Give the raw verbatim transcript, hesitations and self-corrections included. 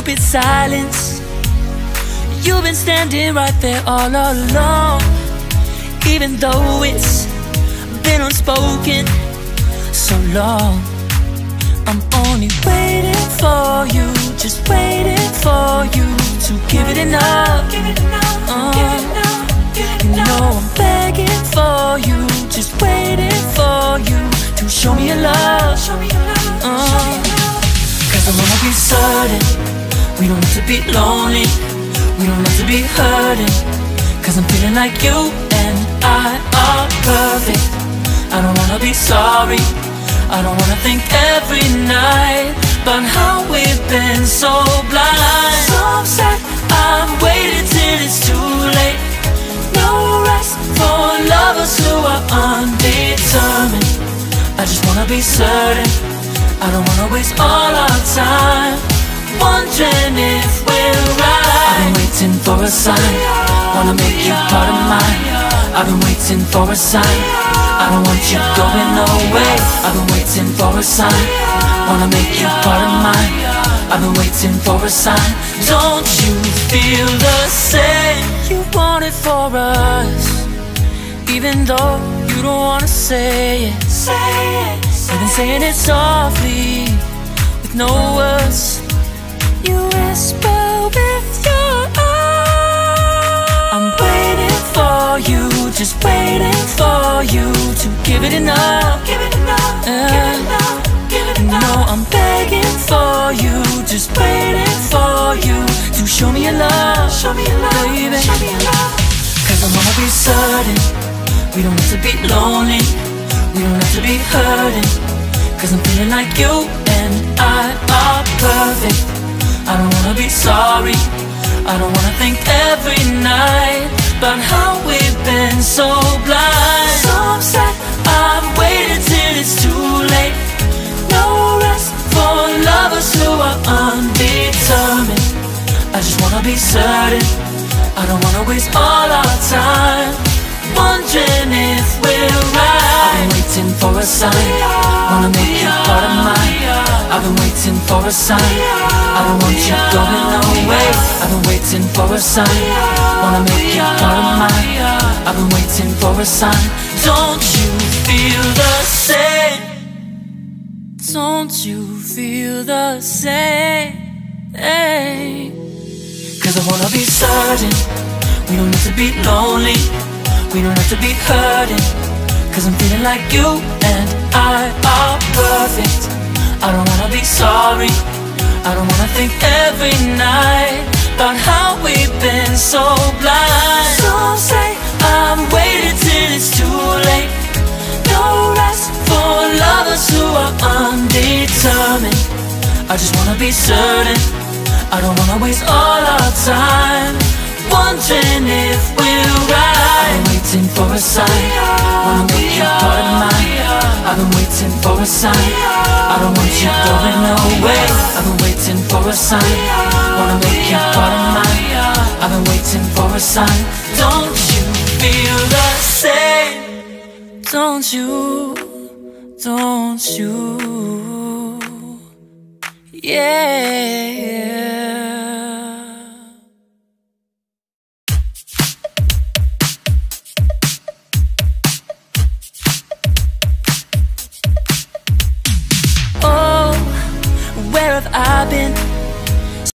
stupid silence. You've been standing right there all along, even though it's been unspoken so long. I'm only waiting for you, just waiting for you to give it enough. You know I'm begging for you, just waiting for you to show me your love. uh, Cause I wanna be certain we don't have to be lonely, we don't have to be hurting. Cause I'm feeling like you and I are perfect. I don't wanna be sorry, I don't wanna think every night about how we've been so blind. So upset, I've waited till it's too late. No rest for lovers who are undetermined. I just wanna be certain, I don't wanna waste all our time wondering if we're right. I've been waiting for a sign, wanna make you part of mine. I've been waiting for a sign, I don't want you going away. I've been waiting for a sign, wanna make you part of mine. I've been waiting for a sign, don't you feel the same? You want it for us, even though you don't wanna say it. Say it, say I've been saying it softly with no words. You whisper with your eyes. I'm waiting for you, just waiting for you to give it enough. Give it enough, uh, give it enough, give it enough. You know I'm begging for you, just waiting for you to show me your love, show me your love, baby. Show me your love. Cause I wanna be certain we don't have to be lonely, we don't have to be hurting. Cause I'm feeling like you and I are perfect. I don't wanna be sorry, I don't wanna think every night about how we've been so blind. So upset, I've waited till it's too late. No rest for lovers who are undetermined. I just wanna be certain, I don't wanna waste all our time wondering if we're right. I've been waiting for a sign, wanna make you part of mine. I've been waiting for a sign, I don't want you going away. I've been waiting for a sign, wanna make you part of mine. I've been waiting for a sign, don't you feel the same? Don't you feel the same? Cause I wanna be certain we don't have to be lonely, we don't have to be hurting. Cause I'm feeling like you and I are perfect. I don't wanna be sorry, I don't wanna think every night about how we've been so blind. Some say I've waited till it's too late. No rest for lovers who are undetermined. I just wanna be certain, I don't wanna waste all our time wondering if we're right. I've been waiting for a sign, wanna make you part of mine. I've been waiting for a sign, I don't want you going away. I've been waiting for a sign, wanna make you part of mine. I've been waiting for a sign, don't you feel the same? Don't you, don't you, yeah. Oh, where have I been?